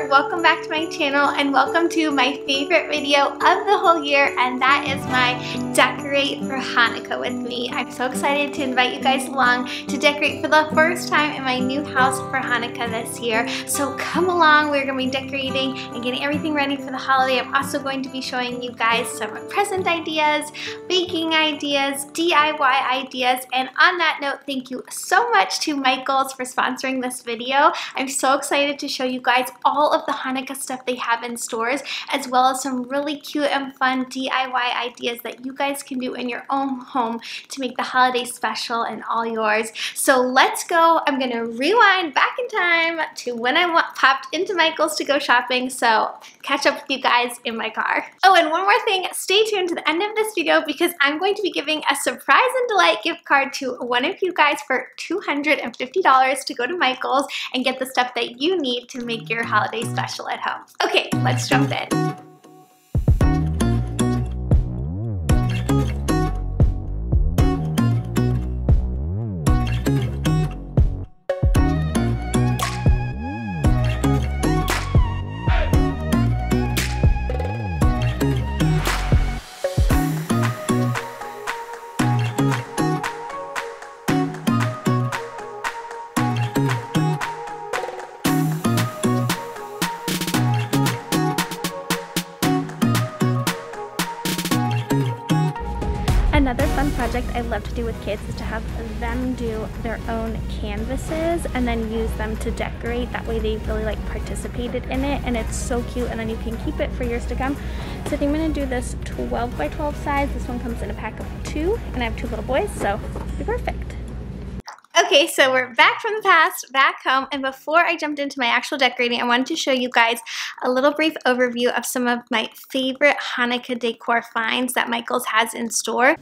here, welcome back to my channel and welcome to my favorite video of the whole year, and that is my Decorate for Hanukkah with me. I'm so excited to invite you guys along to decorate for the first time in my new house for Hanukkah this year. So come along, we're going to be decorating and getting everything ready for the holiday. I'm also going to be showing you guys some present ideas, baking ideas, DIY ideas, and on that note, thank you so much to Michaels for sponsoring this video. I'm so excited to show you guys all of the Hanukkah stuff they have in stores, as well as some really cute and fun DIY ideas that you guys can do in your own home to make the holiday special and all yours. So let's go. I'm going to rewind back in time to when I popped into Michaels to go shopping, so catch up with you guys in my car. Oh, and one more thing, stay tuned to the end of this video because I'm going to be giving a surprise and delight gift card to one of you guys for $250 to go to Michaels and get the stuff that you need to make your holiday special at home. Okay, let's jump in. Another fun project I love to do with kids is to have them do their own canvases and then use them to decorate. That way they really like participated in it, and it's so cute, and then you can keep it for years to come. So I think I'm gonna do this 12 by 12 size. This one comes in a pack of 2, and I have 2 little boys, so it'll be perfect. Okay, so we're back from the past, back home, and before I jumped into my actual decorating, I wanted to show you guys a little brief overview of some of my favorite Hanukkah decor finds that Michaels has in store.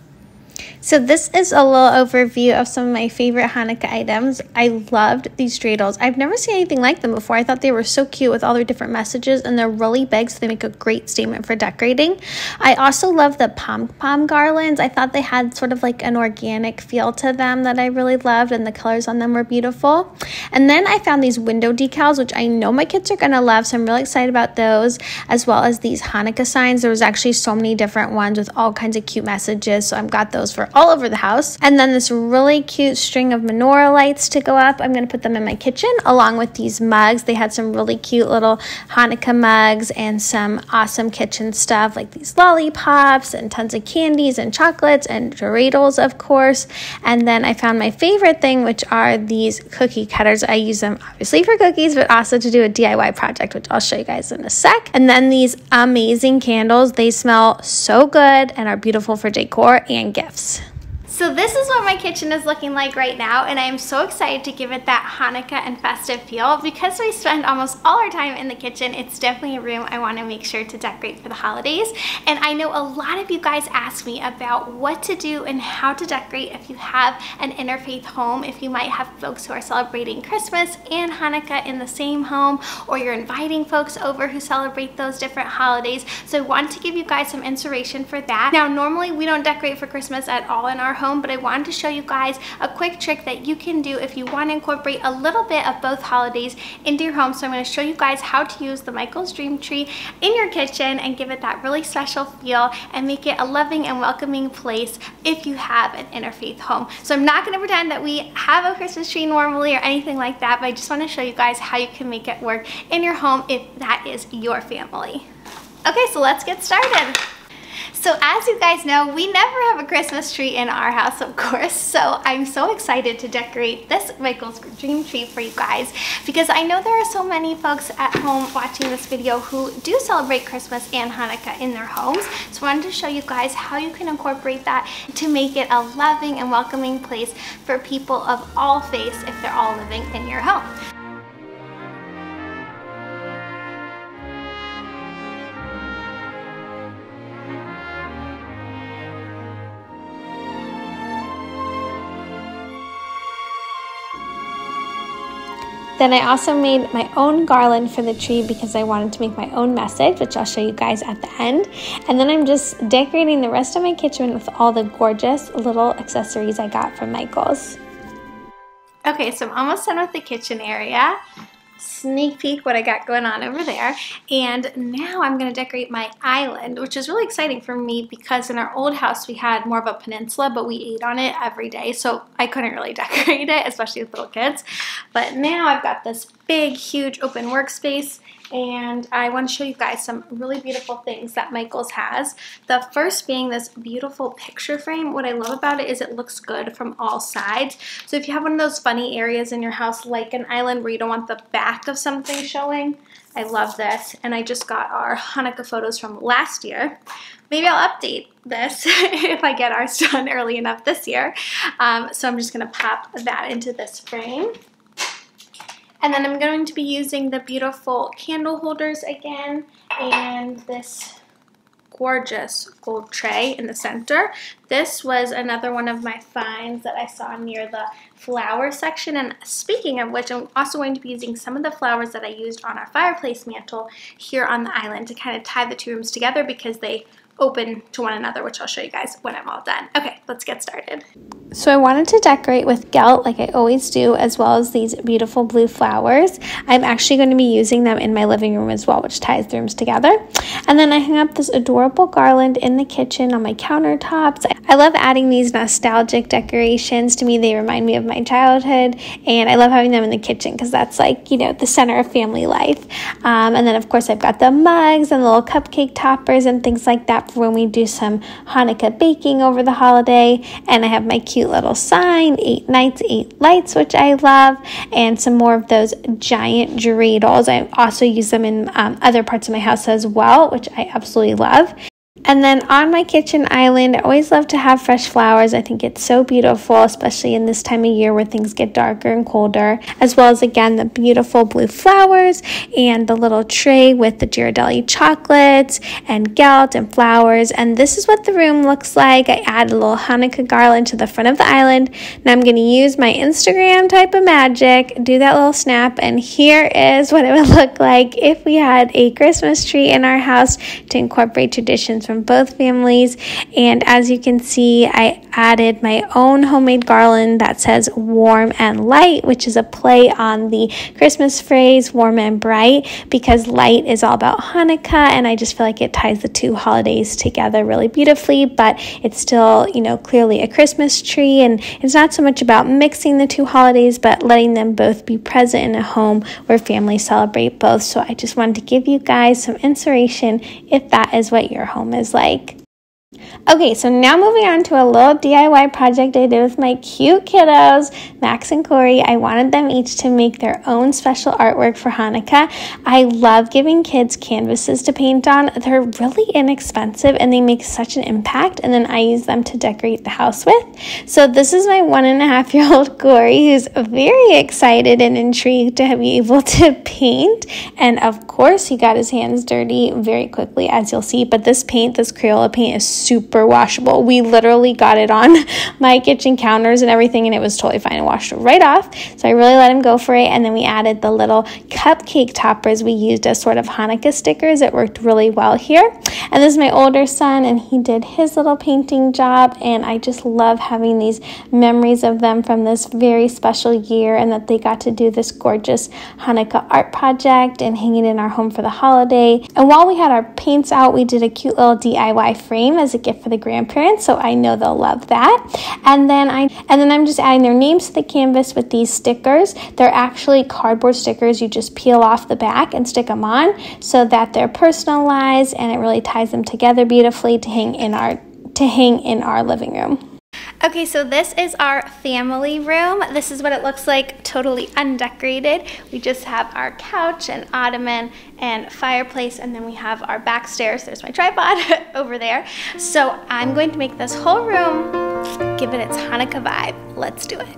So this is a little overview of some of my favorite Hanukkah items. I loved these dreidels. I've never seen anything like them before. I thought they were so cute with all their different messages, and they're really big, so they make a great statement for decorating. I also love the pom-pom garlands. I thought they had sort of like an organic feel to them that I really loved, and the colors on them were beautiful. And then I found these window decals, which I know my kids are going to love, so I'm really excited about those, as well as these Hanukkah signs. There was actually so many different ones with all kinds of cute messages, so I've got those for all over the house. And then this really cute string of menorah lights to go up. I'm going to put them in my kitchen along with these mugs. They had some really cute little Hanukkah mugs and some awesome kitchen stuff like these lollipops and tons of candies and chocolates and dreidels, of course. And then I found my favorite thing, which are these cookie cutters. I use them obviously for cookies, but also to do a DIY project, which I'll show you guys in a sec. And then these amazing candles. They smell so good and are beautiful for decor and gifts. So this is what my kitchen is looking like right now, and I am so excited to give it that Hanukkah and festive feel. Because we spend almost all our time in the kitchen, it's definitely a room I want to make sure to decorate for the holidays. And I know a lot of you guys ask me about what to do and how to decorate if you have an interfaith home, if you might have folks who are celebrating Christmas and Hanukkah in the same home, or you're inviting folks over who celebrate those different holidays. So I want to give you guys some inspiration for that. Now, normally we don't decorate for Christmas at all in our home, but I wanted to show you guys a quick trick that you can do if you want to incorporate a little bit of both holidays into your home. So I'm going to show you guys how to use the Michaels Dream Tree in your kitchen and give it that really special feel and make it a loving and welcoming place if you have an interfaith home. So I'm not going to pretend that we have a Christmas tree normally or anything like that, but I just want to show you guys how you can make it work in your home if that is your family. Okay, so let's get started. So as you guys know, we never have a Christmas tree in our house, of course, so I'm so excited to decorate this Michaels Dream Tree for you guys, because I know there are so many folks at home watching this video who do celebrate Christmas and Hanukkah in their homes, so I wanted to show you guys how you can incorporate that to make it a loving and welcoming place for people of all faiths if they're all living in your home. Then I also made my own garland for the tree because I wanted to make my own message, which I'll show you guys at the end. And then I'm just decorating the rest of my kitchen with all the gorgeous little accessories I got from Michaels. Okay, so I'm almost done with the kitchen area. sneak peek what I got going on over there. And now I'm going to decorate my island, which is really exciting for me because in our old house we had more of a peninsula, but we ate on it every day, so I couldn't really decorate it, especially with little kids. But now I've got this big, huge open workspace, and I want to show you guys some really beautiful things that Michaels has. The first being this beautiful picture frame. What I love about it is it looks good from all sides. So if you have one of those funny areas in your house, like an island where you don't want the back of something showing, I love this. And I just got our Hanukkah photos from last year. Maybe I'll update this if I get ours done early enough this year. So I'm just going to pop that into this frame. And then I'm going to be using the beautiful candle holders again and this gorgeous gold tray in the center. This was another one of my finds that I saw near the flower section. And speaking of which, I'm also going to be using some of the flowers that I used on our fireplace mantle here on the island to kind of tie the two rooms together because they open to one another, which I'll show you guys when I'm all done. Okay, let's get started. So I wanted to decorate with gelt like I always do, as well as these beautiful blue flowers. I'm actually going to be using them in my living room as well, which ties the rooms together. And then I hung up this adorable garland in the kitchen on my countertops. I love adding these nostalgic decorations. To me, they remind me of my childhood, and I love having them in the kitchen because that's like, you know, the center of family life. And then of course I've got the mugs and the little cupcake toppers and things like that for when we do some Hanukkah baking over the holiday. And I have my cute little sign, 8 nights, 8 lights, which I love, and some more of those giant dreidels. I also use them in other parts of my house as well, which I absolutely love. And then on my kitchen island, I always love to have fresh flowers. I think it's so beautiful, especially in this time of year where things get darker and colder, as well as, again, the beautiful blue flowers and the little tray with the Ghirardelli chocolates and gelt and flowers. And this is what the room looks like. I add a little Hanukkah garland to the front of the island. Now I'm going to use my Instagram type of magic, do that little snap, and here is what it would look like if we had a Christmas tree in our house to incorporate traditions from both families. And as you can see, I added my own homemade garland that says warm and light, which is a play on the Christmas phrase warm and bright, because light is all about Hanukkah, and I just feel like it ties the two holidays together really beautifully. But it's still, you know, clearly a Christmas tree, and it's not so much about mixing the two holidays but letting them both be present in a home where families celebrate both. So I just wanted to give you guys some inspiration if that is what your home is like. Okay, so now moving on to a little DIY project I did with my cute kiddos, Max and Corey. I wanted them each to make their own special artwork for Hanukkah. I love giving kids canvases to paint on. They're really inexpensive and they make such an impact, and then I use them to decorate the house with. So this is my 1.5-year-old Corey, who's very excited and intrigued to be able to paint. And of course, he got his hands dirty very quickly, as you'll see. But this paint, this Crayola paint, is super washable. We literally got it on my kitchen counters and everything, and it was totally fine. It washed right off. So I really let him go for it. And then we added the little cupcake toppers we used as sort of Hanukkah stickers. It worked really well here. And this is my older son, and he did his little painting job. And I just love having these memories of them from this very special year, and that they got to do this gorgeous Hanukkah art project and hang it in our home for the holiday. And while we had our paints out, we did a cute little DIY frame as a gift for the grandparents, so I know they'll love that. And then I'm just adding their names to the canvas with these stickers. They're actually cardboard stickers. You just peel off the back and stick them on so that they're personalized, and it really ties them together beautifully to hang in our living room. Okay, so this is our family room. This is what it looks like, totally undecorated. We just have our couch and ottoman and fireplace, and then we have our back stairs. There's my tripod over there. So I'm going to make this whole room give it its Hanukkah vibe. Let's do it.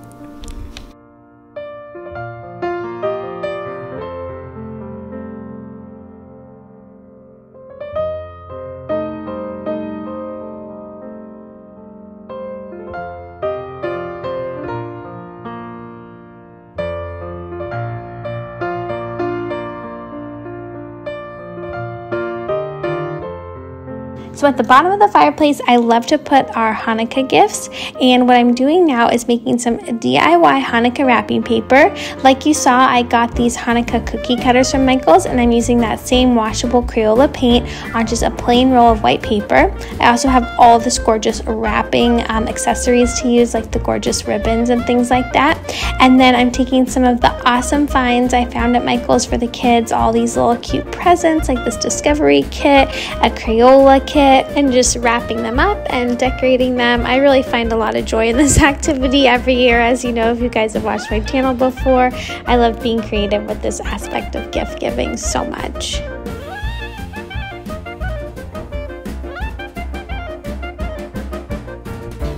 So at the bottom of the fireplace, I love to put our Hanukkah gifts. And what I'm doing now is making some DIY Hanukkah wrapping paper. Like you saw, I got these Hanukkah cookie cutters from Michaels, and I'm using that same washable Crayola paint on just a plain roll of white paper. I also have all this gorgeous wrapping accessories to use, like the gorgeous ribbons and things like that. And then I'm taking some of the awesome finds I found at Michaels for the kids, all these little cute presents like this discovery kit, a Crayola kit, and just wrapping them up and decorating them. I really find a lot of joy in this activity every year, as you know if you guys have watched my channel before. I love being creative with this aspect of gift giving so much.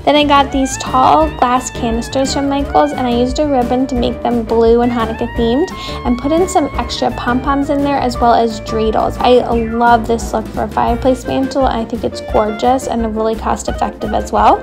Then I got these tall glass canisters from Michaels, and I used a ribbon to make them blue and Hanukkah themed and put in some extra pom-poms in there as well as dreidels. I love this look for a fireplace mantle, and I think it's gorgeous and really cost effective as well.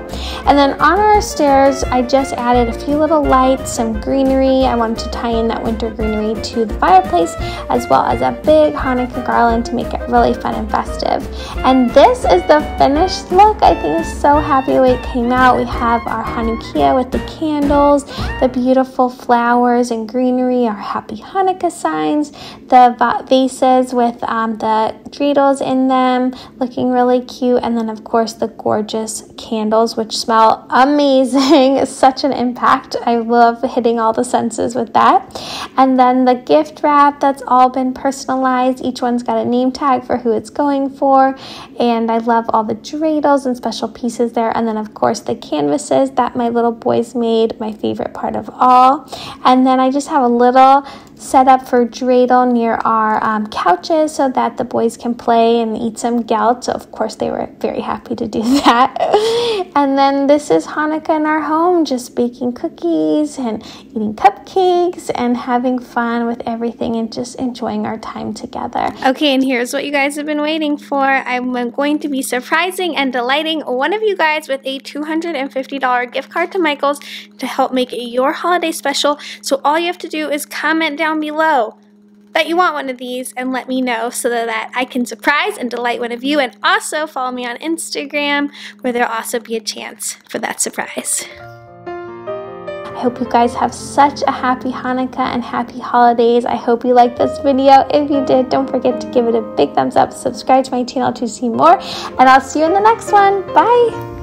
And then on our stairs, I just added a few little lights, some greenery. I wanted to tie in that winter greenery to the fireplace, as well as a big Hanukkah garland to make it really fun and festive. And this is the finished look. I think I'm so happy the way it came out. We have our Hanukkah with the candles, the beautiful flowers and greenery, our happy Hanukkah signs, the vases with the dreidels in them looking really cute, and then of course the gorgeous candles which smell amazing. Such an impact. I love hitting all the senses with that. And then the gift wrap that's all been personalized. Each one's got a name tag for who it's going for, and I love all the dreidels and special pieces there. And then of course the canvases that my little boys made, my favorite part of all. And then I just have a little set up for dreidel near our couches so that the boys can play and eat some gelt. So of course they were very happy to do that. And then this is Hanukkah in our home, just baking cookies and eating cupcakes and having fun with everything and just enjoying our time together. Okay, and here's what you guys have been waiting for. I'm going to be surprising and delighting one of you guys with a $250 gift card to Michaels to help make your holiday special. So all you have to do is comment down below that you want one of these and let me know so that I can surprise and delight one of you, and also follow me on Instagram where there'll also be a chance for that surprise. I hope you guys have such a happy Hanukkah and happy holidays. I hope you liked this video. If you did, don't forget to give it a big thumbs up, subscribe to my channel to see more, and I'll see you in the next one. Bye!